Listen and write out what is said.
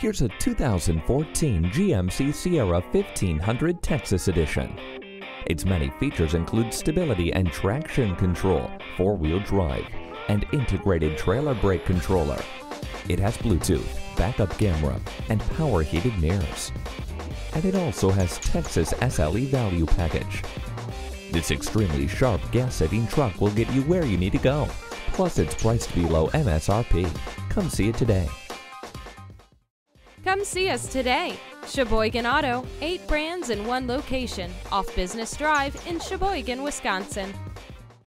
Here's a 2014 GMC Sierra 1500 Texas Edition. Its many features include stability and traction control, four-wheel drive, and integrated trailer brake controller. It has Bluetooth, backup camera, and power heated mirrors. And it also has Texas SLE value package. This extremely sharp gas-saving truck will get you where you need to go. Plus, it's priced below MSRP. Come see it today. Come see us today. Sheboygan Auto, 8 brands in 1 location, off Business Drive in Sheboygan, Wisconsin.